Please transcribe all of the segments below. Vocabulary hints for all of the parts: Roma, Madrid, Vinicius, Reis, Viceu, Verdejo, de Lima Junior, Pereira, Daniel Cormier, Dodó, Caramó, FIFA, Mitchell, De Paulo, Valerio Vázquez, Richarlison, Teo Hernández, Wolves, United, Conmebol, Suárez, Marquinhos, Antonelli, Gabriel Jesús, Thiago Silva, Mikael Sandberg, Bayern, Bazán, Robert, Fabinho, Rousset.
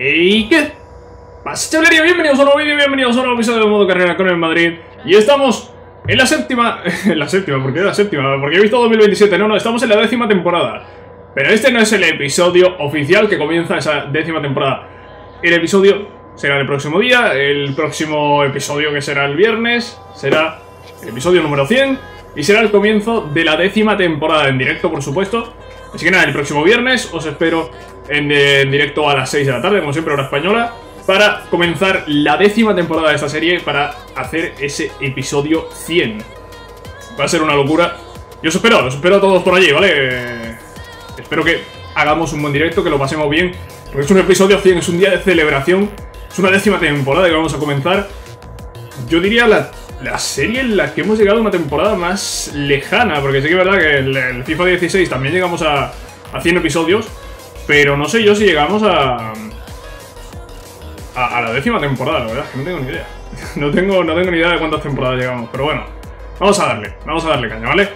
¿Y qué pasa, chavalería? Bienvenidos a un nuevo vídeo, bienvenidos a un nuevo episodio de Modo Carrera con el Madrid. Y estamos en la séptima... En la séptima, ¿por qué la séptima? Porque he visto 2027, no, estamos en la 10ª temporada. Pero este no es el episodio oficial que comienza esa 10ª temporada. El episodio será el próximo día, el próximo episodio que será el viernes, será el episodio número 100. Y será el comienzo de la 10ª temporada, en directo por supuesto. Así que nada, el próximo viernes os espero en directo a las 6 de la tarde, como siempre, hora española, para comenzar la 10ª temporada de esta serie, para hacer ese episodio 100. Va a ser una locura. Yo os espero a todos por allí, ¿vale? Espero que hagamos un buen directo, que lo pasemos bien, porque es un episodio 100, es un día de celebración. Es una 10ª temporada que vamos a comenzar. Yo diría la serie en la que hemos llegado a una temporada más lejana, porque sí que es verdad que el FIFA 16 también llegamos a 100 episodios, pero no sé yo si llegamos a la 10ª temporada, la verdad, que no tengo ni idea. No tengo ni idea de cuántas temporadas llegamos, pero bueno, vamos a darle caña, ¿vale?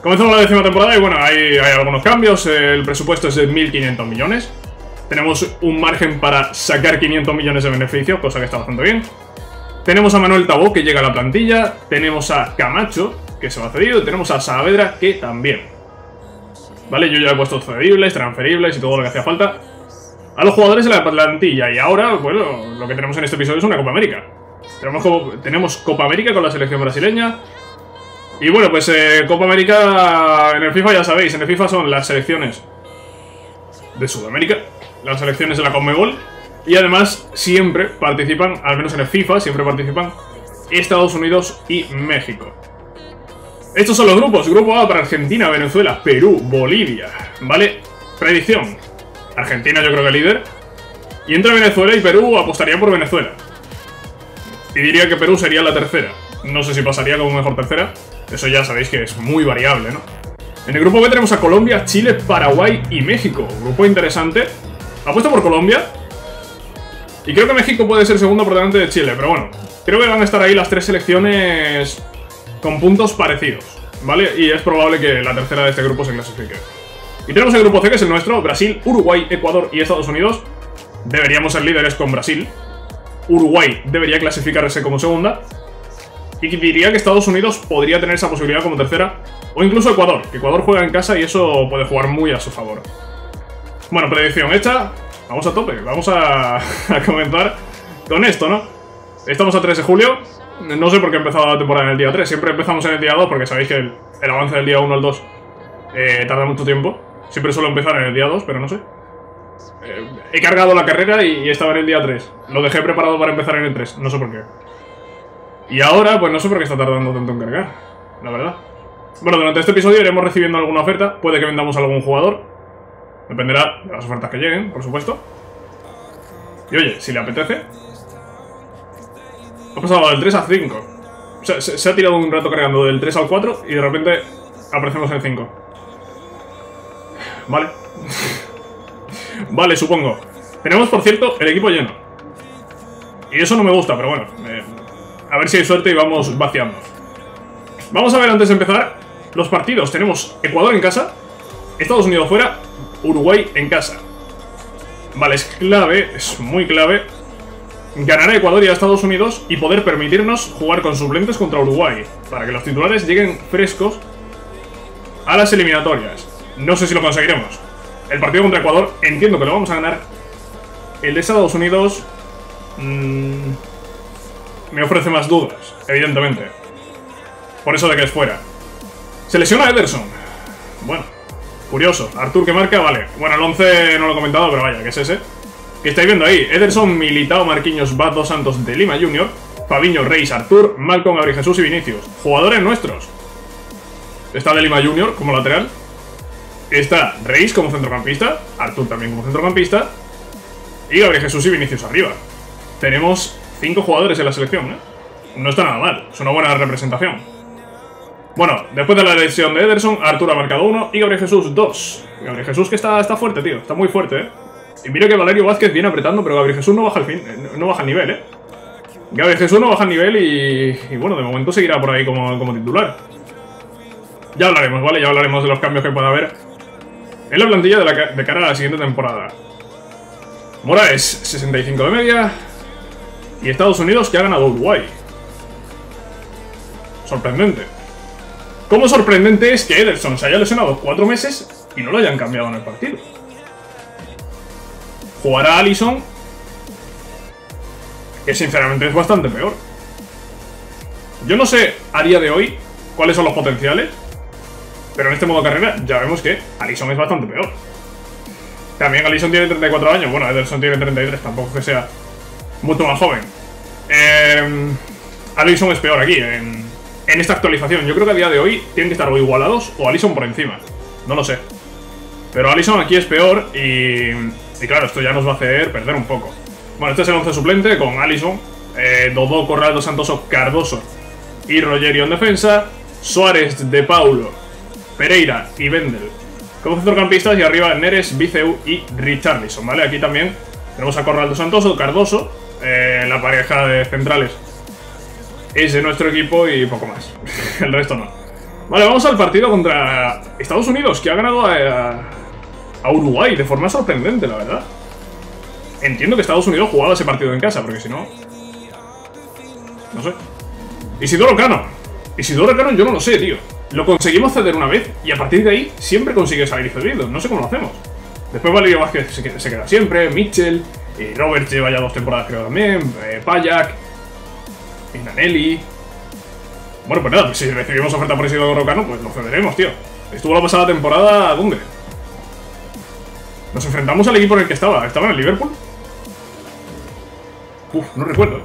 Comenzamos la 10ª temporada y bueno, hay algunos cambios, el presupuesto es de 1.500 millones, tenemos un margen para sacar 500 millones de beneficios, cosa que está bastante bien. Tenemos a Manuel Tabó, que llega a la plantilla. Tenemos a Camacho, que se va cedido. Y tenemos a Saavedra, que también. Vale, yo ya he puesto cedibles, transferibles y todo lo que hacía falta a los jugadores de la plantilla. Y ahora, bueno, lo que tenemos en este episodio es una Copa América. Tenemos Copa América con la selección brasileña. Y bueno, pues Copa América en el FIFA ya sabéis. En el FIFA son las selecciones de Sudamérica, las selecciones de la Conmebol. Y además siempre participan, al menos en el FIFA, siempre participan Estados Unidos y México. Estos son los grupos. Grupo A para Argentina, Venezuela, Perú, Bolivia. ¿Vale? Predicción. Argentina yo creo que líder. Y entre Venezuela y Perú apostaría por Venezuela. Y diría que Perú sería la tercera. No sé si pasaría como mejor tercera. Eso ya sabéis que es muy variable, ¿no? En el grupo B tenemos a Colombia, Chile, Paraguay y México. Grupo interesante. Apuesto por Colombia. Y creo que México puede ser segundo por delante de Chile, pero bueno, creo que van a estar ahí las tres selecciones con puntos parecidos, ¿vale? Y es probable que la tercera de este grupo se clasifique. Y tenemos el grupo C, que es el nuestro, Brasil, Uruguay, Ecuador y Estados Unidos. Deberíamos ser líderes con Brasil. Uruguay debería clasificarse como segunda. Y diría que Estados Unidos podría tener esa posibilidad como tercera. O incluso Ecuador, que Ecuador juega en casa y eso puede jugar muy a su favor. Bueno, predicción hecha. Vamos a tope, vamos a comenzar con esto, ¿no? Estamos a 3 de julio, no sé por qué he empezado la temporada en el día 3, siempre empezamos en el día 2 porque sabéis que el avance del día 1 al 2 tarda mucho tiempo, siempre suelo empezar en el día 2, pero no sé. He cargado la carrera y estaba en el día 3, lo dejé preparado para empezar en el 3, no sé por qué. Y ahora, pues no sé por qué está tardando tanto en cargar, la verdad. Bueno, durante este episodio iremos recibiendo alguna oferta, puede que vendamos a algún jugador. Dependerá de las ofertas que lleguen, por supuesto. Y oye, si le apetece. Ha pasado del 3 al 5. O sea, se ha tirado un rato cargando del 3 al 4 y de repente aparecemos en el 5. Vale. Vale, supongo. Tenemos, por cierto, el equipo lleno. Y eso no me gusta, pero bueno. A ver si hay suerte y vamos vaciando. Vamos a ver antes de empezar los partidos. Tenemos Ecuador en casa, Estados Unidos fuera, Uruguay en casa. Vale, es clave, es muy clave ganar a Ecuador y a Estados Unidos y poder permitirnos jugar con suplentes contra Uruguay, para que los titulares lleguen frescos a las eliminatorias. No sé si lo conseguiremos. El partido contra Ecuador entiendo que lo vamos a ganar. El de Estados Unidos me ofrece más dudas, evidentemente, por eso de que es fuera. Se lesiona Ederson. Bueno, curioso, Artur que marca, vale. Bueno, el 11 no lo he comentado, pero vaya, que es ese que estáis viendo ahí. Ederson, Militao, Marquinhos, Bazán, Dos Santos, de Lima Junior, Fabinho, Reis, Artur, Malcolm, Gabriel Jesús y Vinicius. Jugadores nuestros. Está de Lima Junior como lateral. Está Reis como centrocampista, Artur también como centrocampista, y Gabriel Jesús y Vinicius arriba. Tenemos 5 jugadores en la selección, ¿eh? No está nada mal, es una buena representación. Bueno, después de la lesión de Ederson, Artur ha marcado 1 y Gabriel Jesús 2. Gabriel Jesús que está fuerte, tío. Está muy fuerte, ¿eh? Y mira que Valerio Vázquez viene apretando, pero Gabriel Jesús no baja el nivel, ¿eh? Gabriel Jesús no baja el nivel y bueno, de momento seguirá por ahí como titular. Ya hablaremos, ¿vale? Ya hablaremos de los cambios que pueda haber en la plantilla de cara a la siguiente temporada. Moraes, 65 de media. Y Estados Unidos, que ha ganado Uruguay. Sorprendente. Como sorprendente es que Ederson se haya lesionado 4 meses y no lo hayan cambiado en el partido. Jugará Alisson, que sinceramente es bastante peor. Yo no sé a día de hoy cuáles son los potenciales, pero en este modo carrera ya vemos que Alisson es bastante peor. También Alisson tiene 34 años. Bueno, Ederson tiene 33, tampoco es que sea mucho más joven. Alisson es peor aquí, en esta actualización. Yo creo que a día de hoy tienen que estar o igualados o Alisson por encima. No lo sé. Pero Alisson aquí es peor y claro, esto ya nos va a hacer perder un poco. Bueno, este es el 11 suplente con Alisson, Dodó, Coralo Santoso, Cardoso y Rogerio en defensa, Suárez, De Paulo, Pereira y Wendel como centrocampistas, y arriba Neres, Viceu y Richarlison, ¿vale? Aquí también tenemos a Coralo Santoso, Cardoso, la pareja de centrales es de nuestro equipo y poco más. El resto no. Vale, vamos al partido contra Estados Unidos, que ha ganado a Uruguay de forma sorprendente, la verdad. Entiendo que Estados Unidos jugaba ese partido en casa, porque si no... no sé. Isidoro Cano. Isidoro Cano yo no lo sé, tío. Lo conseguimos ceder una vez y a partir de ahí siempre consigue salir cedido. No sé cómo lo hacemos. Después Valerio Vázquez se queda siempre, Mitchell, Robert lleva ya 2 temporadas creo también, Payak... Antonelli. Bueno, pues nada, si recibimos oferta por Isidoro Cano, pues lo cederemos, tío. Estuvo la pasada temporada, ¿dónde? Nos enfrentamos al equipo en el que estaba. ¿Estaba en el Liverpool? Uf, no recuerdo.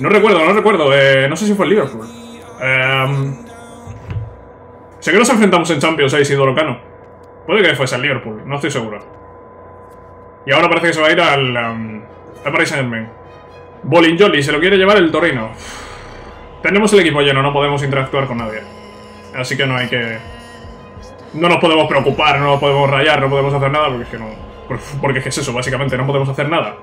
No sé si fue el Liverpool. Sé que nos enfrentamos en Champions a Isidoro Cano. Puede que fuese el Liverpool, no estoy seguro. Y ahora parece que se va a ir al Paris Saint-Germain. Bolinjoli, se lo quiere llevar el Torino. Tenemos el equipo lleno, no podemos interactuar con nadie. Así que no hay que... no nos podemos preocupar, no nos podemos rayar, no podemos hacer nada, porque es que no... porque es que es eso, básicamente, no podemos hacer nada.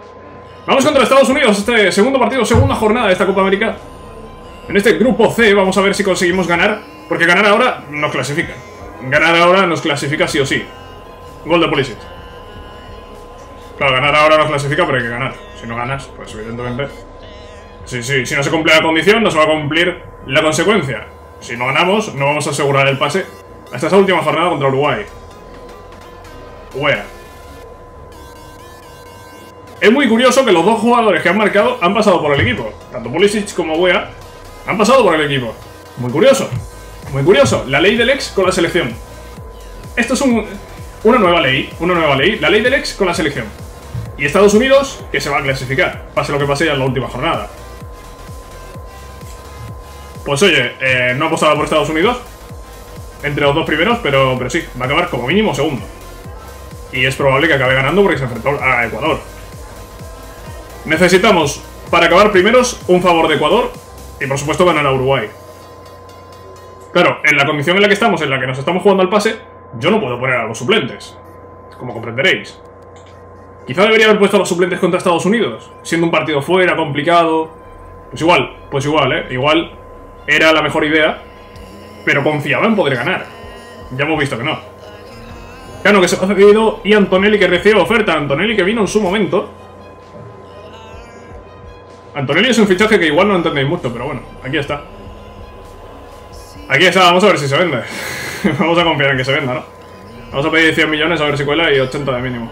Vamos contra Estados Unidos, este segundo partido, segunda jornada de esta Copa América. En este grupo C vamos a ver si conseguimos ganar, porque ganar ahora nos clasifica. Ganar ahora nos clasifica sí o sí. Gol de Pulisic. Claro, ganar ahora nos clasifica, pero hay que ganar. Si no ganas, pues evidentemente... si no se cumple la condición, no se va a cumplir la consecuencia. Si no ganamos, no vamos a asegurar el pase hasta esa última jornada contra Uruguay. Uea. Es muy curioso que los dos jugadores que han marcado han pasado por el equipo. Tanto Pulisic como Uea han pasado por el equipo. Muy curioso. Muy curioso. La ley del ex con la selección. Esto es una nueva ley. Una nueva ley. La ley del ex con la selección. Y Estados Unidos, que se va a clasificar. Pase lo que pase ya en la última jornada. Pues oye, no apostaba por Estados Unidos entre los dos primeros, pero sí, va a acabar como mínimo segundo. Y es probable que acabe ganando porque se enfrentó a Ecuador. Necesitamos, para acabar primeros, un favor de Ecuador y por supuesto ganar a Uruguay. Claro, en la condición en la que estamos, en la que nos estamos jugando al pase, yo no puedo poner a los suplentes, como comprenderéis. Quizá debería haber puesto a los suplentes contra Estados Unidos, siendo un partido fuera, complicado. Pues igual, igual era la mejor idea, pero confiaba en poder ganar. Ya hemos visto que no. Cano, que se ha cedido, y Antonelli, que recibe oferta. Antonelli, que vino en su momento. Antonelli es un fichaje que igual no entendéis mucho, pero bueno, aquí está. Aquí está, vamos a ver si se vende. Vamos a confiar en que se venda, ¿no? Vamos a pedir 100 millones, a ver si cuela, y 80 de mínimo.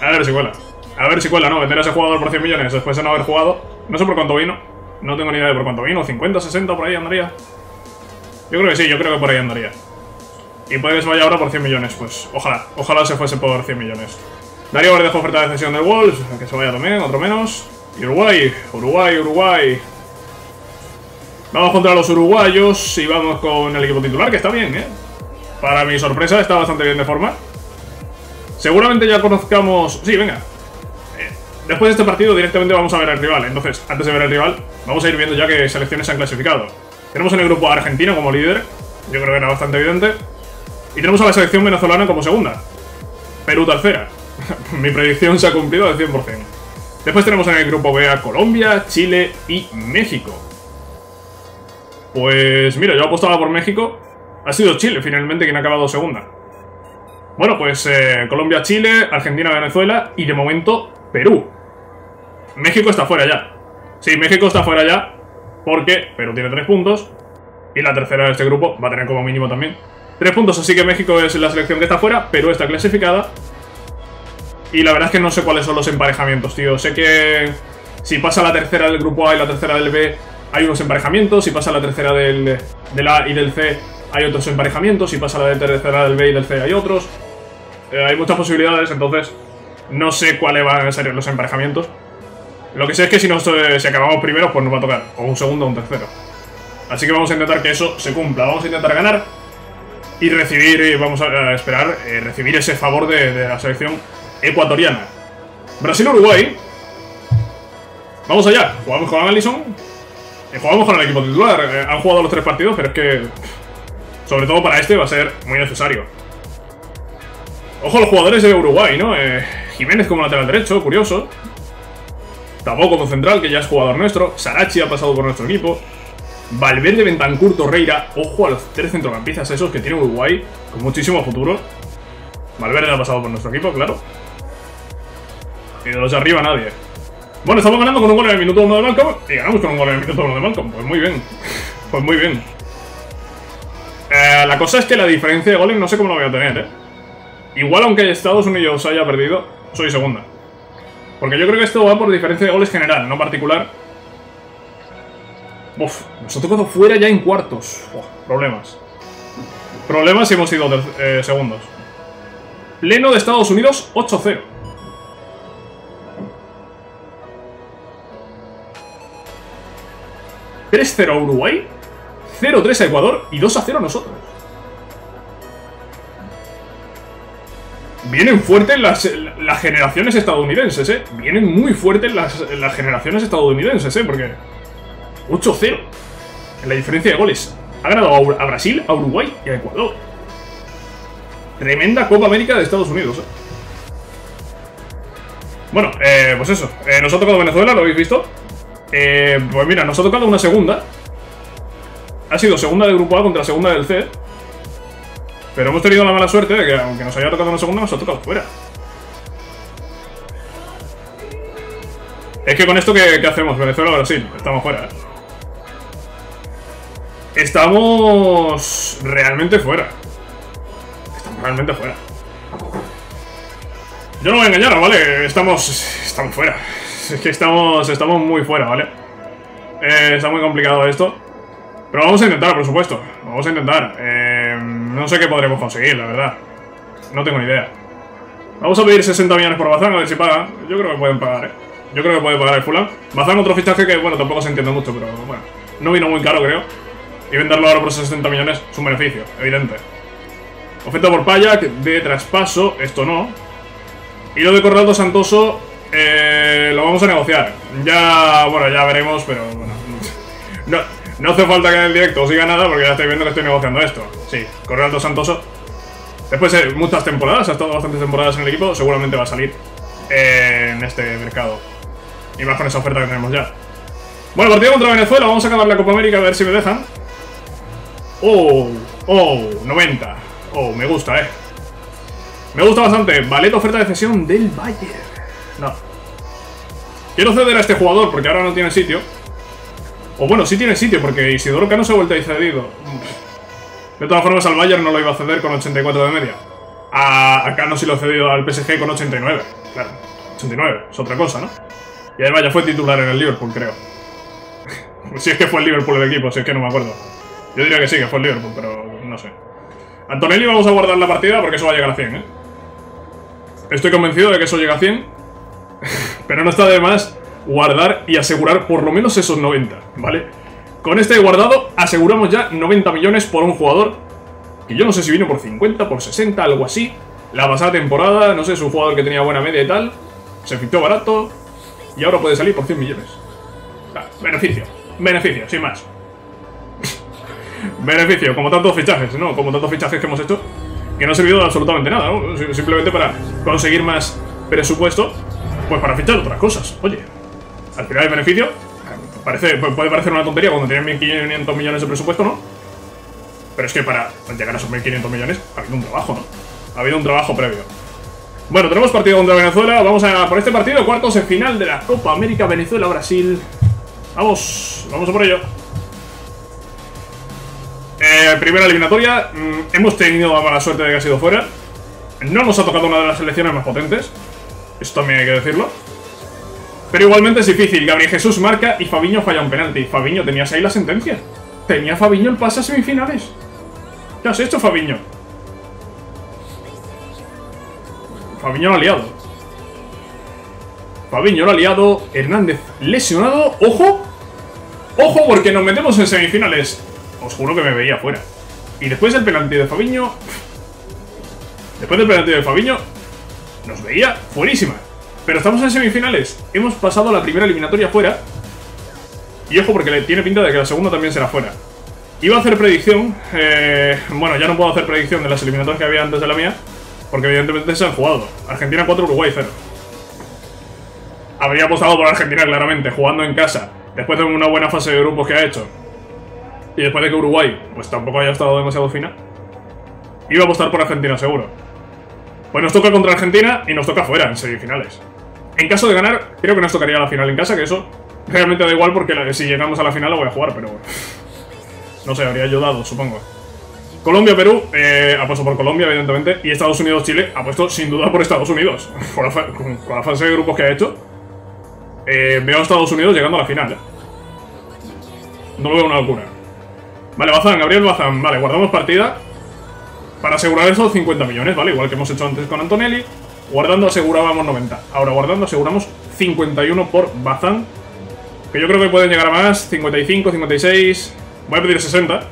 A ver si cuela. A ver si cuela, no, vender a ese jugador por 100 millones después de no haber jugado. No sé por cuánto vino. No tengo ni idea de por cuánto vino, 50, 60, por ahí andaría. Yo creo que sí, yo creo que por ahí andaría. Y puede que se vaya ahora por 100 millones, pues ojalá, ojalá se fuese por 100 millones. Darío Verdejo, oferta de cesión de Wolves, que se vaya también, otro menos. Y Uruguay. Vamos contra los uruguayos y vamos con el equipo titular, que está bien, ¿eh? Para mi sorpresa, está bastante bien de forma. Seguramente ya conozcamos... sí, venga. Después de este partido directamente vamos a ver al rival. Entonces, antes de ver al rival, vamos a ir viendo ya qué selecciones se han clasificado. Tenemos en el grupo a Argentina como líder. Yo creo que era bastante evidente. Y tenemos a la selección venezolana como segunda. Perú tercera. Mi predicción se ha cumplido al 100%. Después tenemos en el grupo B a Colombia, Chile y México. Pues mira, yo apostaba por México. Ha sido Chile finalmente quien ha acabado segunda. Bueno, pues Colombia, Chile, Argentina, Venezuela y de momento Perú. México está fuera ya. Sí, México está fuera ya porque Perú tiene 3 puntos y la tercera de este grupo va a tener como mínimo también 3 puntos. Así que México es la selección que está fuera, Perú está clasificada. Y la verdad es que no sé cuáles son los emparejamientos, tío. Sé que si pasa la tercera del grupo A y la tercera del B hay unos emparejamientos. Si pasa la tercera del A y del C hay otros emparejamientos. Si pasa la tercera del B y del C hay otros. Hay muchas posibilidades, entonces no sé cuáles van a ser los emparejamientos. Lo que sé es que si acabamos primeros, pues nos va a tocar o un segundo o un tercero. Así que vamos a intentar que eso se cumpla. Vamos a intentar ganar y recibir, y vamos a esperar recibir ese favor de la selección ecuatoriana. Brasil-Uruguay. Vamos allá. Jugamos con Alisson. Jugamos con el equipo titular. Han jugado los 3 partidos, pero es que sobre todo para este va a ser muy necesario. Ojo a los jugadores de Uruguay, ¿no? Jiménez como lateral derecho, curioso. Tampoco como central, que ya es jugador nuestro. Sarachi ha pasado por nuestro equipo. Valverde, Bentancur, Torreira. Ojo a los 3 centrocampistas esos que tiene Uruguay, con muchísimo futuro. Valverde ha pasado por nuestro equipo, claro. Y de los de arriba nadie. Bueno, estamos ganando con un gol en el minuto 1 de Malcolm. Y ganamos con un gol en el minuto 1 de Malcolm. Pues muy bien. Pues muy bien. La cosa es que la diferencia de goles no sé cómo la voy a tener, ¿eh? Igual aunque Estados Unidos haya perdido, soy segunda. Porque yo creo que esto va por diferencia de goles general, no particular. Uf, nos ha tocado fuera ya en cuartos. Uf, problemas. Problemas y hemos sido segundos. Pleno de Estados Unidos, 8-0. ¿3-0 a Uruguay? 0-3 a Ecuador y 2-0 a nosotros. Vienen fuertes las generaciones estadounidenses, ¿eh? Vienen muy fuertes las generaciones estadounidenses, ¿eh? Porque 8-0 en la diferencia de goles. Ha ganado a Brasil, a Uruguay y a Ecuador. Tremenda Copa América de Estados Unidos, ¿eh? Bueno, pues eso. Nos ha tocado Venezuela, ¿lo habéis visto? Pues mira, nos ha tocado una segunda. Ha sido segunda del grupo A contra segunda del C. Pero hemos tenido la mala suerte de que aunque nos haya tocado una segunda, nos ha tocado fuera. Es que con esto, ¿qué hacemos? Venezuela o Brasil, estamos fuera, ¿eh? Estamos realmente fuera. Estamos realmente fuera. Yo no voy a engañar, ¿vale? Estamos fuera. Es que estamos muy fuera, ¿vale? Está muy complicado esto. Pero vamos a intentar, por supuesto. Vamos a intentar. No sé qué podremos conseguir, la verdad. No tengo ni idea. Vamos a pedir 60 millones por Bazán, a ver si pagan. Yo creo que pueden pagar, ¿eh? Yo creo que puede pagar el Fulham. Bazán, otro fichaje que, bueno, tampoco se entiende mucho, pero bueno. No vino muy caro, creo. Y venderlo ahora por 60 millones es un beneficio, evidente. Oferta por Payá, de traspaso, esto no. Y lo de Coralo Santoso, lo vamos a negociar. Ya, bueno, ya veremos, pero bueno. No hace falta que en el directo os diga nada porque ya estáis viendo que estoy negociando esto. Sí, Coralo Santoso. Después de muchas temporadas, ha estado bastantes temporadas en el equipo, seguramente va a salir en este mercado. Y más con esa oferta que tenemos ya. Bueno, partido contra Venezuela, vamos a acabar la Copa América a ver si me dejan. Oh, oh, 90. Oh, me gusta, eh. Me gusta bastante. Valet, oferta de cesión del Bayern. No. Quiero ceder a este jugador porque ahora no tiene sitio. O bueno, sí tiene sitio, porque Isidoro Cano se ha vuelto y cedido. De todas formas, al Bayern no lo iba a ceder con 84 de media. A Cano sí lo ha cedido al PSG con 89. Claro, 89, es otra cosa, ¿no? Y además ya fue titular en el Liverpool, creo. Si es que fue el Liverpool el equipo, si es que no me acuerdo. Yo diría que sí, que fue el Liverpool, pero no sé. Antonelli, vamos a guardar la partida porque eso va a llegar a 100, ¿eh? Estoy convencido de que eso llega a 100. Pero no está de más guardar y asegurar por lo menos esos 90, ¿vale? Con este guardado aseguramos ya 90 millones por un jugador que yo no sé si vino por 50, por 60, algo así. La pasada temporada, no sé, es un jugador que tenía buena media y tal. Se fichó barato y ahora puede salir por 100 millones. Ah, beneficio, beneficio, sin más. Beneficio, como tantos fichajes, ¿no? Como tantos fichajes que hemos hecho que no ha servido de absolutamente nada, ¿no? Simplemente para conseguir más presupuesto, pues para fichar otras cosas, oye. Al final el beneficio puede parecer una tontería cuando tienen 1.500 millones de presupuesto, ¿no? Pero es que para llegar a esos 1.500 millones ha habido un trabajo, ¿no? Ha habido un trabajo previo. Bueno, tenemos partido contra Venezuela. Vamos a por este partido, cuartos de final de la Copa América, Venezuela-Brasil. Vamos, vamos a por ello. Primera eliminatoria. Hemos tenido la mala suerte de que ha sido fuera. No nos ha tocado una de las selecciones más potentes. Esto también hay que decirlo. Pero igualmente es difícil. Gabriel Jesús marca y Fabinho falla un penalti. Fabinho, tenías ahí la sentencia. Tenía Fabinho el pase a semifinales. ¿Qué has hecho, Fabinho? Fabinho lo ha liado. Fabinho lo ha liado. Hernández lesionado. ¡Ojo! ¡Ojo! Porque nos metemos en semifinales. Os juro que me veía fuera. Y después del penalti de Fabinho... Después del penalti de Fabinho... Nos veía fuerísima. Pero estamos en semifinales. Hemos pasado la primera eliminatoria fuera. Y ojo porque le tiene pinta de que la segunda también será fuera. Iba a hacer predicción. Bueno, ya no puedo hacer predicción de las eliminatorias que había antes de la mía. Porque evidentemente se han jugado. Argentina 4, Uruguay 0. Habría apostado por Argentina claramente, jugando en casa. Después de una buena fase de grupos que ha hecho. Y después de que Uruguay, pues tampoco haya estado demasiado fina. Iba a apostar por Argentina seguro. Pues nos toca contra Argentina y nos toca fuera en semifinales. En caso de ganar, creo que nos tocaría la final en casa, que eso realmente da igual porque si llegamos a la final la voy a jugar, pero bueno. No sé, habría ayudado, supongo. Colombia-Perú, apuesto por Colombia, evidentemente. Y Estados Unidos-Chile, apuesto sin duda por Estados Unidos. Con la fase de grupos que ha hecho, veo a Estados Unidos llegando a la final. No lo veo una locura. Vale, Bazán, Gabriel Bazán. Vale, guardamos partida. Para asegurar esos 50 millones, ¿vale? Igual que hemos hecho antes con Antonelli. Guardando asegurábamos 90. Ahora guardando aseguramos 51 por Bazán. Que yo creo que pueden llegar a más. 55, 56... Voy a pedir 60.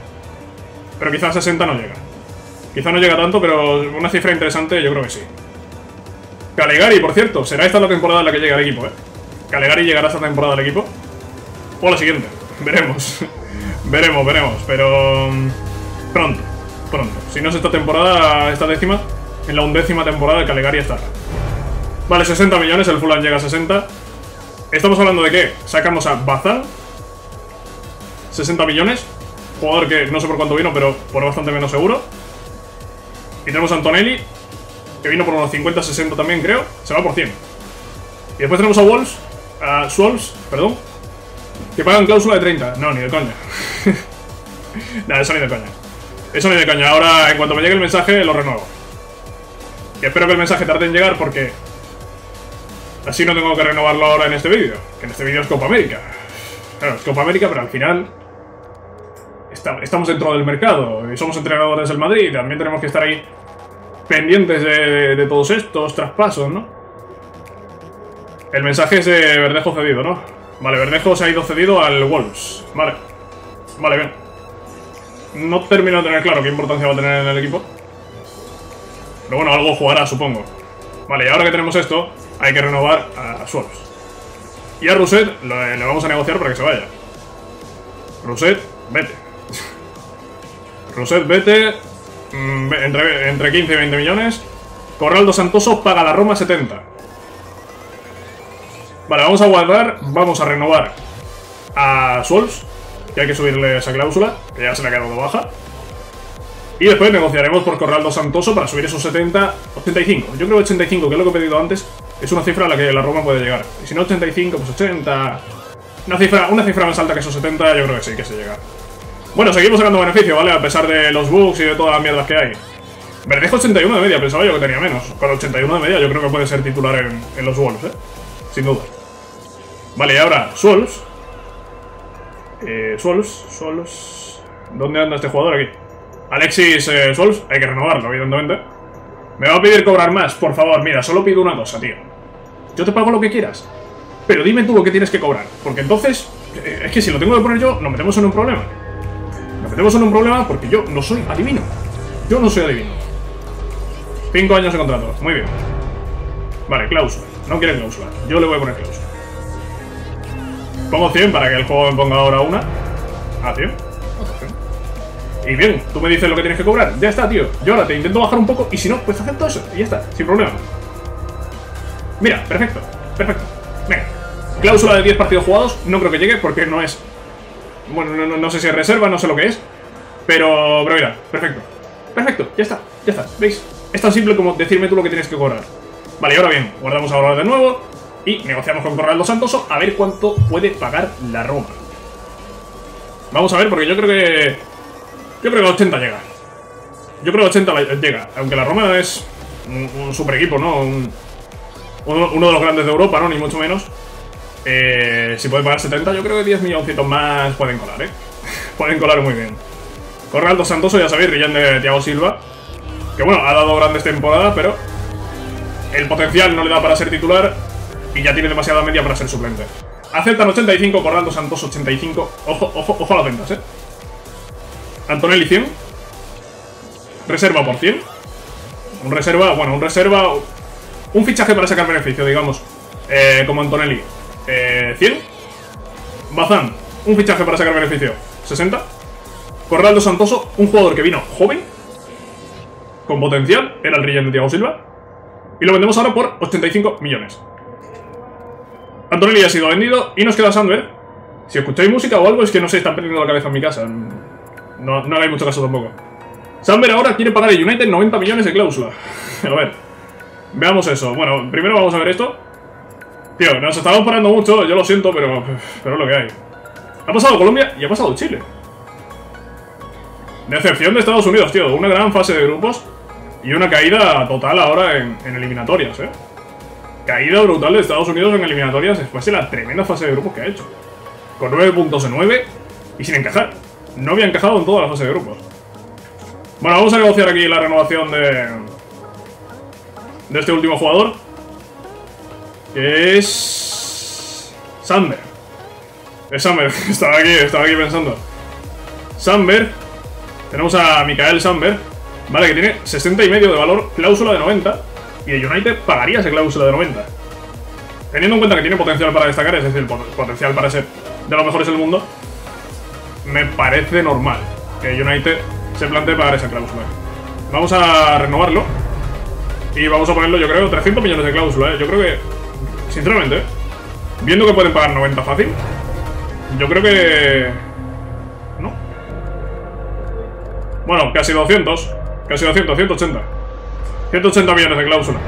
Pero quizás 60 no llega. Quizás no llega tanto, pero una cifra interesante yo creo que sí. Calegari, por cierto. Será esta la temporada en la que llega el equipo, ¿eh? Calegari llegará esta temporada al equipo. O la siguiente. Veremos. Veremos, veremos. Pero... Pronto. Pronto. Si no es esta temporada, esta décima, en la undécima temporada el Calegari estará. Vale, 60 millones, el Fulham llega a 60. ¿Estamos hablando de qué? Sacamos a Bazán, 60 millones, jugador que no sé por cuánto vino, pero por bastante menos seguro. Y tenemos a Antonelli, que vino por unos 50, 60 también creo, se va por 100. Y después tenemos a Wolves, a Swolves, perdón, que pagan cláusula de 30. No, ni de coña. Nada, eso ni de coña. Eso no hay de caña. Ahora, en cuanto me llegue el mensaje, lo renuevo. Y espero que el mensaje tarde en llegar porque... Así no tengo que renovarlo ahora en este vídeo. Que en este vídeo es Copa América. Claro, es Copa América, pero al final... Estamos dentro del mercado. Y somos entrenadores del Madrid. También tenemos que estar ahí pendientes de todos estos traspasos, ¿no? El mensaje es de Verdejo cedido, ¿no? Vale, Verdejo se ha ido cedido al Wolves. Vale. Vale, bien. No termino de tener claro qué importancia va a tener en el equipo. Pero bueno, algo jugará, supongo. Vale, y ahora que tenemos esto, hay que renovar a Suárez. Y a Rousset le vamos a negociar para que se vaya. Rousset, vete. Rousset, vete. Entre 15 y 20 millones. Coralo Santoso paga la Roma 70. Vale, vamos a guardar. Vamos a renovar a Suárez. Que hay que subirle esa cláusula, que ya se le ha quedado baja. Y después negociaremos por Coralo Santoso para subir esos 70, 85. Yo creo 85, que es lo que he pedido antes. Es una cifra a la que la Roma puede llegar. Y si no 85, pues 80. Una cifra más alta que esos 70, yo creo que sí, que se llega. Bueno, seguimos sacando beneficio, ¿vale? A pesar de los bugs y de todas las mierdas que hay. Verdejo 81 de media, pensaba yo que tenía menos. Con 81 de media yo creo que puede ser titular en los Wolves, ¿eh? Sin duda. Vale, y ahora, Wolves. Swolves. ¿Dónde anda este jugador aquí? Alexis Swolves. Hay que renovarlo, evidentemente. Me va a pedir cobrar más, por favor. Mira, solo pido una cosa, tío. Yo te pago lo que quieras, pero dime tú lo que tienes que cobrar. Porque entonces, es que si lo tengo que poner yo, nos metemos en un problema. Nos metemos en un problema porque yo no soy adivino. Yo no soy adivino. 5 años de contrato, muy bien. Vale, cláusula. No quiere cláusula, yo le voy a poner cláusula. Pongo 100 para que el juego me ponga ahora una. Ah, 100. Y bien, tú me dices lo que tienes que cobrar. Ya está, tío. Yo ahora te intento bajar un poco. Y si no, pues acepto eso. Y ya está, sin problema. Mira, perfecto. Perfecto. Venga. Cláusula de 10 partidos jugados. No creo que llegue porque no es... Bueno, no sé si es reserva, no sé lo que es. Pero mira, perfecto. Perfecto, ya está. Ya está, ¿veis? Es tan simple como decirme tú lo que tienes que cobrar. Vale, y ahora bien, guardamos ahora de nuevo y negociamos con Coralo Santoso a ver cuánto puede pagar la Roma. Vamos a ver, porque yo creo que... yo creo que a 80 llega. Yo creo que 80 llega, aunque la Roma es un super equipo, ¿no? Uno de los grandes de Europa, ¿no? Ni mucho menos. Si puede pagar 70, yo creo que 10 milloncitos más pueden colar, ¿eh? Pueden colar muy bien. Corraldo Santoso, ya sabéis, brillante de Thiago Silva. Que bueno, ha dado grandes temporadas, pero el potencial no le da para ser titular y ya tiene demasiada media para ser suplente. Aceptan 85, Corraldo Santoso 85. Ojo, ojo, ojo a las ventas, ¿eh? Antonelli 100. Reserva por 100. Un reserva, bueno, un reserva... un fichaje para sacar beneficio, digamos, como Antonelli, 100. Bazán, un fichaje para sacar beneficio, 60. Corraldo Santoso, un jugador que vino joven, con potencial, era el brillante de Thiago Silva, y lo vendemos ahora por 85 millones. Antonelli ha sido vendido y nos queda Sandberg. Si escucháis música o algo es que no sé, están perdiendo la cabeza en mi casa. No le hay mucho caso tampoco. Sandberg ahora quiere pagar el United 90 millones de cláusula. A ver... veamos eso. Bueno, primero vamos a ver esto. Tío, nos estamos parando mucho. Yo lo siento, pero es lo que hay. Ha pasado Colombia y ha pasado Chile. Decepción de Estados Unidos, tío. Una gran fase de grupos y una caída total ahora en eliminatorias, ¿eh? Caída brutal de Estados Unidos en eliminatorias después de la tremenda fase de grupos que ha hecho. Con 9 puntos en 9 y sin encajar. No había encajado en toda la fase de grupos. Bueno, vamos a negociar aquí la renovación de este último jugador, que es... Sandberg. Es Sandberg, estaba aquí pensando. Sandberg. Tenemos a Mikael Sandberg, vale, que tiene 60 y medio de valor, cláusula de 90, y el United pagaría esa cláusula de 90. Teniendo en cuenta que tiene potencial para destacar, es decir, potencial para ser de los mejores del mundo, me parece normal que el United se plantee pagar esa cláusula. Vamos a renovarlo. Y vamos a ponerlo, yo creo, 300 millones de cláusula, ¿eh? Yo creo que, sinceramente, viendo que pueden pagar 90 fácil, yo creo que... ¿no? Bueno, casi 200. Casi 200, 180. 180 millones de cláusula.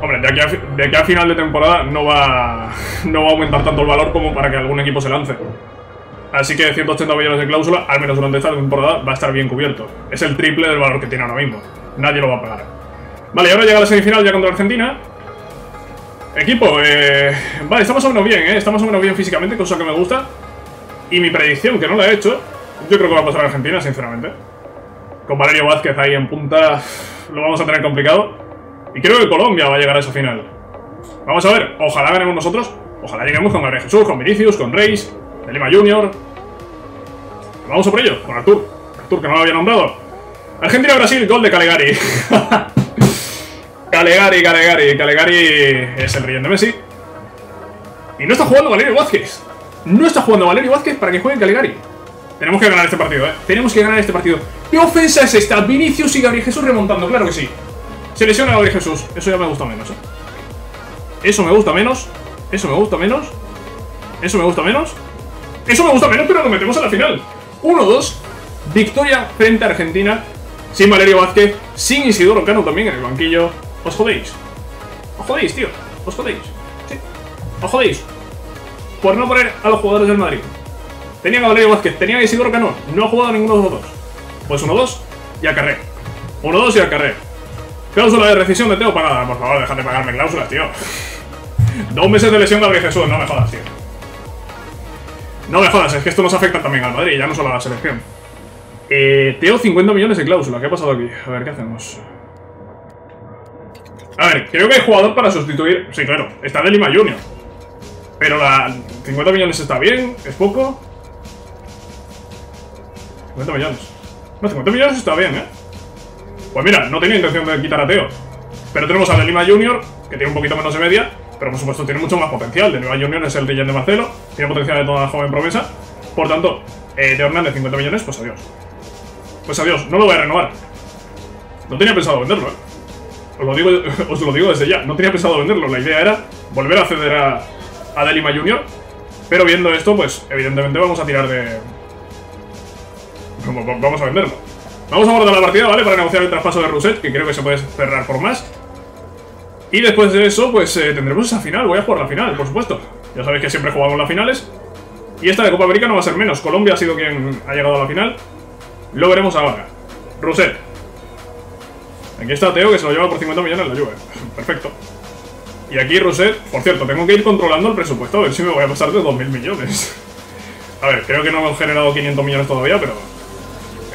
Hombre, de aquí a final de temporada no va a aumentar tanto el valor como para que algún equipo se lance. Así que 180 millones de cláusula, al menos durante esta temporada, va a estar bien cubierto. Es el triple del valor que tiene ahora mismo. Nadie lo va a pagar. Vale, ahora llega la semifinal ya contra Argentina. Equipo, vale, está más o menos bien, está más o menos bien físicamente, cosa que me gusta. Y mi predicción, que no la he hecho, yo creo que va a pasar a Argentina, sinceramente. Con Valerio Vázquez ahí en punta, lo vamos a tener complicado. Y creo que Colombia va a llegar a esa final. Vamos a ver, ojalá ganemos nosotros. Ojalá lleguemos con Gabriel Jesús, con Vinicius, con Reis, de Lima Junior. Vamos a por ello, con Artur. Artur, que no lo había nombrado. Argentina-Brasil, gol de Calegari. Calegari es el rey de Messi. Y no está jugando Valerio Vázquez. No está jugando Valerio Vázquez para que juegue Calegari. Tenemos que ganar este partido, ¿eh? Tenemos que ganar este partido. ¿Qué ofensa es esta? Vinicius y Gabriel Jesús remontando, claro que sí. Se lesiona a Gabriel Jesús. Eso ya me gusta menos, ¿eh? Eso me gusta menos. Eso me gusta menos. Eso me gusta menos. Eso me gusta menos, pero nos metemos a la final. 1-2. Victoria frente a Argentina. Sin Valerio Vázquez. Sin Isidoro Cano también en el banquillo. Os jodéis. Os jodéis, tío. Os jodéis. Sí. Os jodéis. Por no poner a los jugadores del Madrid. Tenían a Valerio Vázquez, tenían a Isidoro Cano. No ha jugado ninguno de los dos. Pues 1-2 y a carré. 1-2 y a carré. Cláusula de rescisión de Teo pagada. Por favor, déjate pagarme cláusulas, tío. 2 meses de lesión de Gabriel Jesús. No me jodas, tío. No me jodas. Es que esto nos afecta también al Madrid. Ya no solo a la selección. Teo, 50 millones de cláusula. ¿Qué ha pasado aquí? A ver, ¿qué hacemos? A ver, creo que hay jugador para sustituir. Sí, claro, está de Lima Junior. Pero la 50 millones está bien, es poco. 50 millones. No, 50 millones está bien, ¿eh? Pues mira, no tenía intención de quitar a Teo. Pero tenemos a de Lima Junior, que tiene un poquito menos de media. Pero por supuesto tiene mucho más potencial. De Lima Junior es el rey de Marcelo. Tiene potencial de toda la joven promesa. Por tanto, Teo Hernández, 50 millones, pues adiós. Pues adiós, no lo voy a renovar. No tenía pensado venderlo, ¿eh? Os lo digo desde ya, no tenía pensado venderlo. La idea era volver a acceder a de Lima Junior. Pero viendo esto, pues evidentemente vamos a tirar de... vamos a venderlo. Vamos a guardar la partida, ¿vale? Para negociar el traspaso de Rousset, que creo que se puede cerrar por más. Y después de eso, pues tendremos esa final. Voy a jugar la final, por supuesto. Ya sabéis que siempre jugamos las finales. Y esta de Copa América no va a ser menos. Colombia ha sido quien ha llegado a la final. Lo veremos ahora. Rousset. Aquí está Teo, que se lo lleva por 50 millones en la Juve. Perfecto. Y aquí Rousset. Por cierto, tengo que ir controlando el presupuesto. A ver si me voy a pasar de 2.000 millones. A ver, creo que no hemos generado 500 millones todavía, pero...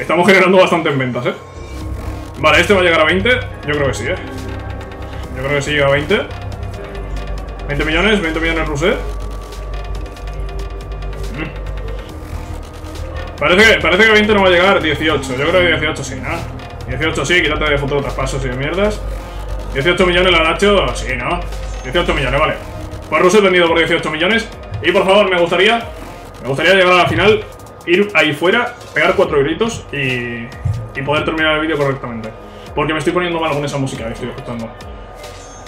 estamos generando bastante en ventas, ¿eh? Vale, este va a llegar a 20. Yo creo que sí, ¿eh? Yo creo que sí llega a 20. 20 millones Rousset. Parece que 20 no va a llegar. 18, yo creo que 18 sí, ¿no? 18 sí, quítate de futuros traspasos y de mierdas. 18 millones la Nacho, sí, ¿no? 18 millones, vale. Pues Rousset vendido por 18 millones. Y por favor, me gustaría llegar a la final, ir ahí fuera, pegar 4 gritos y poder terminar el vídeo correctamente. Porque me estoy poniendo mal con esa música que estoy escuchando.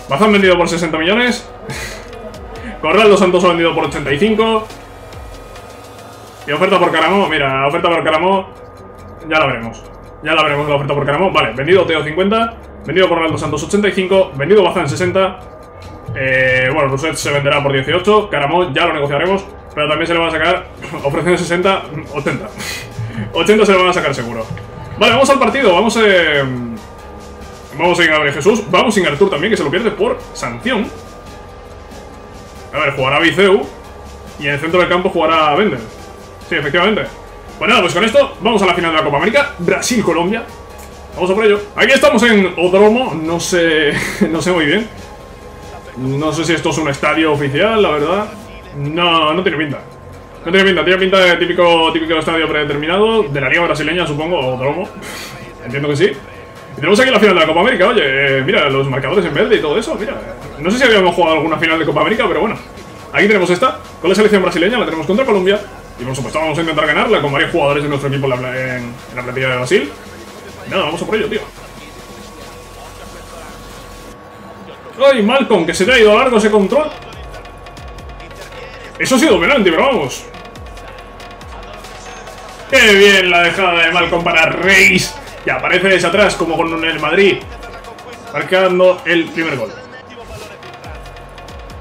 Bazán vendido por 60 millones. Coralo Santoso vendido por 85. Y oferta por Caramó, mira, oferta por Caramó. Ya la veremos la oferta por Caramó. Vale, vendido Teo 50. Vendido por Coralo Santoso 85. Vendido Bazán 60. Bueno, Rousset se venderá por 18. Caramó ya lo negociaremos. Pero también se le van a sacar, ofreciendo 60, 80. 80 se le van a sacar seguro. Vale, vamos al partido. Vamos sin Gabriel Jesús. Vamos sin Artur también, que se lo pierde por sanción. A ver, jugará Viceu. Y en el centro del campo jugará Vender. Sí, efectivamente. Pues nada, pues con esto vamos a la final de la Copa América. Brasil-Colombia. Vamos a por ello. Aquí estamos en Odromo. No sé muy bien. No sé si esto es un estadio oficial, la verdad. No tiene pinta. Tiene pinta de típico estadio predeterminado. De la liga brasileña, supongo, o Dromo. Entiendo que sí. Y tenemos aquí la final de la Copa América, oye. Mira, los marcadores en verde y todo eso, mira. No sé si habíamos jugado alguna final de Copa América, pero bueno. Aquí tenemos esta, con la selección brasileña. La tenemos contra Colombia. Y por supuesto vamos a intentar ganarla con varios jugadores de nuestro equipo en la plantilla de Brasil. Y nada, vamos a por ello, tío. ¡Ay, Malcolm! Que se te ha ido a largo ese control. Eso ha sido penalti, pero vamos. ¡Qué bien la dejada de Malcolm para Reis! Y aparece desde atrás, como con el Madrid, marcando el primer gol.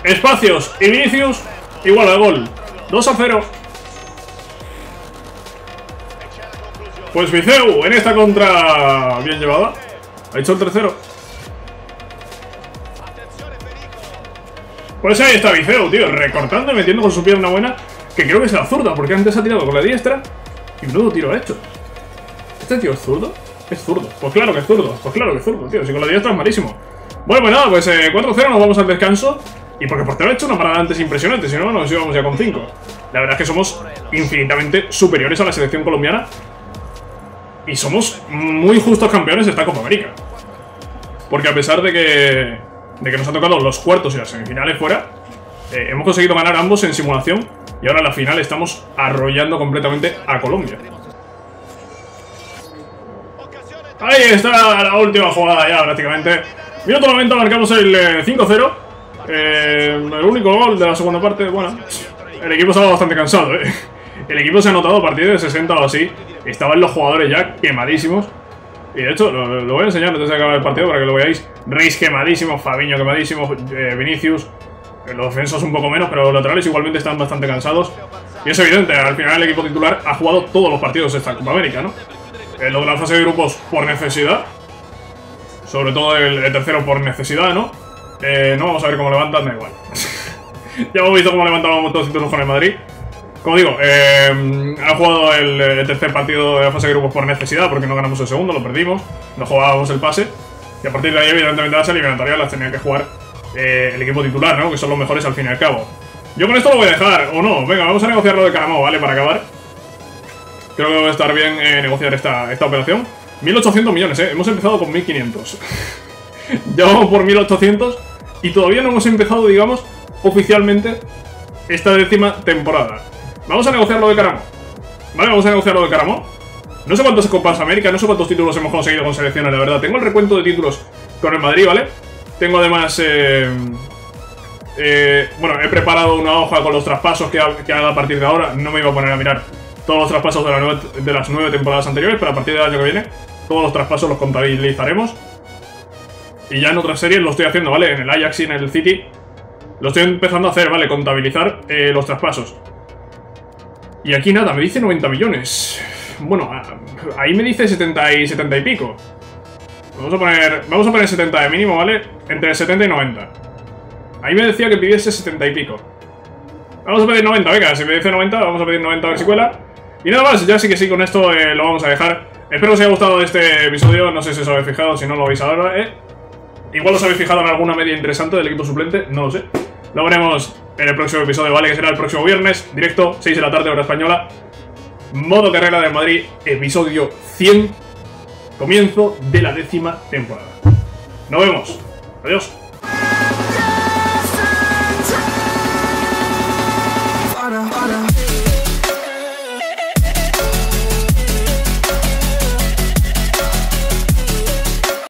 Espacios y Vinicius, igual a gol. 2-0. Pues Viceu, en esta contra bien llevada, ha hecho el tercero. Pues ahí está Viceu, tío, recortando y metiendo con su pierna buena, que creo que es la zurda, porque antes ha tirado con la diestra y menudo tiro ha hecho. ¿Este tío es zurdo? Es zurdo. Pues claro que es zurdo, tío, si con la diestra es malísimo. Bueno, pues nada, pues 4-0 nos vamos al descanso. Y porque el portero ha hecho una parada antes impresionante, si no nos íbamos ya con 5. La verdad es que somos infinitamente superiores a la selección colombiana. Y somos muy justos campeones de esta Copa América. Porque a pesar de que nos ha tocado los cuartos y las semifinales fuera, hemos conseguido ganar ambos en simulación. Y ahora en la final estamos arrollando completamente a Colombia. Ahí está la última jugada ya prácticamente. Minuto 90, marcamos el 5-0. El único gol de la segunda parte. Bueno, el equipo estaba bastante cansado, ¿eh? El equipo se ha notado a partir de 60 o así. Estaban los jugadores ya quemadísimos. Y de hecho, lo voy a enseñar antes de acabar el partido para que lo veáis. Reis quemadísimo, Fabinho quemadísimo, Vinicius. Los defensores un poco menos, pero los laterales igualmente están bastante cansados. Y es evidente, al final el equipo titular ha jugado todos los partidos de esta Copa América, ¿no? Lo de la fase de grupos por necesidad. Sobre todo el tercero por necesidad, ¿no? No vamos a ver cómo levantan, da igual. Ya hemos visto cómo levantábamos todos los títulos con el Madrid. Como digo, ha jugado el tercer partido de la fase de grupos por necesidad, porque no ganamos el segundo, lo perdimos, no jugábamos el pase. Y a partir de ahí, evidentemente, las eliminatorias las tenía que jugar el equipo titular, ¿no? Que son los mejores al fin y al cabo. Yo con esto lo voy a dejar, o no. Venga, vamos a negociar lo de Caramó, ¿vale? Para acabar. Creo que va a estar bien negociar esta operación. 1.800 millones, ¿eh? Hemos empezado con 1.500. Ya vamos por 1.800 y todavía no hemos empezado, digamos, oficialmente esta décima temporada. Vamos a negociar lo de Caramó. Vale, vamos a negociar lo de Caramó. No sé cuántas Copas América, no sé cuántos títulos hemos conseguido con selecciones, la verdad. Tengo el recuento de títulos con el Madrid, ¿vale? Tengo además... bueno, he preparado una hoja con los traspasos que haga a partir de ahora. No me iba a poner a mirar todos los traspasos de las 9 temporadas anteriores, pero a partir del año que viene Todos los traspasos los contabilizaremos. Y ya en otras series lo estoy haciendo, ¿vale? En el Ajax y en el City lo estoy empezando a hacer, ¿vale? Contabilizar los traspasos. Y aquí nada, me dice 90 millones. Bueno, ahí me dice 70 y pico. Vamos a poner 70 de mínimo, ¿vale? Entre 70 y 90. Ahí me decía que pidiese 70 y pico. Vamos a pedir 90, venga, si me dice 90, vamos a pedir 90 a ver si cuela. Y nada más, ya sí que sí, con esto lo vamos a dejar. Espero que os haya gustado este episodio, no sé si os habéis fijado, si no lo habéis ahora, Igual os habéis fijado en alguna media interesante del equipo suplente, no lo sé. Lo veremos en el próximo episodio, ¿vale? Que será el próximo viernes, directo, 6 de la tarde, hora española. Modo Carrera de Madrid, episodio 100, comienzo de la 10ª temporada. Nos vemos, adiós.